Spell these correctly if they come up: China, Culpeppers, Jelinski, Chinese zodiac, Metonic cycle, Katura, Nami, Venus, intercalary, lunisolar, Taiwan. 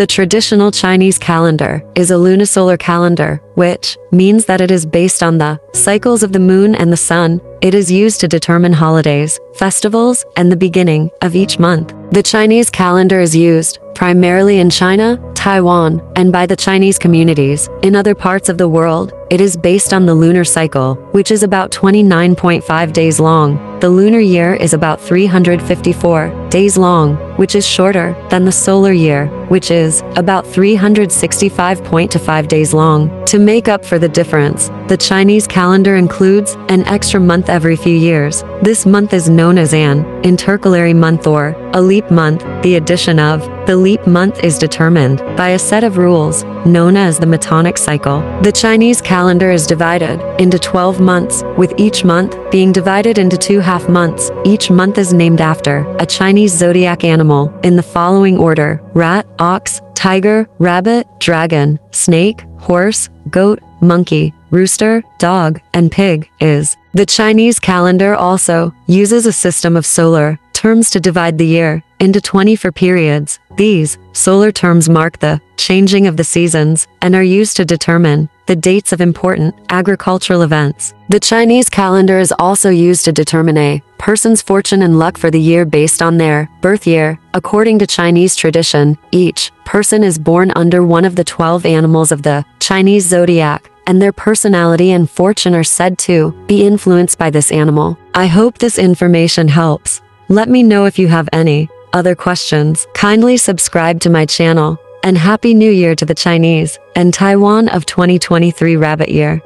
The traditional Chinese calendar is a lunisolar calendar, which means that it is based on the cycles of the moon and the sun. It is used to determine holidays, festivals, and the beginning of each month. The Chinese calendar is used primarily in China, Taiwan, and by the Chinese communities. In other parts of the world, it is based on the lunar cycle, which is about 29.5 days long. The lunar year is about 354 days long, which is shorter than the solar year, which is about 365.25 days long. To make up for the difference, the Chinese calendar includes an extra month every few years. This month is known as an intercalary month or a leap month. The addition of the leap month is determined by a set of rules known as the Metonic cycle. The Chinese calendar is divided into 12 months, with each month being divided into 2 half months. Each month is named after a Chinese zodiac animal in the following order: rat, ox, tiger, rabbit, dragon, snake, horse, goat, monkey, rooster, dog, and pig. The Chinese calendar also uses a system of solar terms to divide the year into 24 periods. These solar terms mark the changing of the seasons and are used to determine the dates of important agricultural events. The Chinese calendar is also used to determine a person's fortune and luck for the year based on their birth year. According to Chinese tradition, each person is born under one of the 12 animals of the Chinese zodiac, and their personality and fortune are said to be influenced by this animal. I hope this information helps. Let me know if you have any other questions. Kindly subscribe to my channel, and Happy New Year to the Chinese and Taiwan of 2023 Rabbit Year.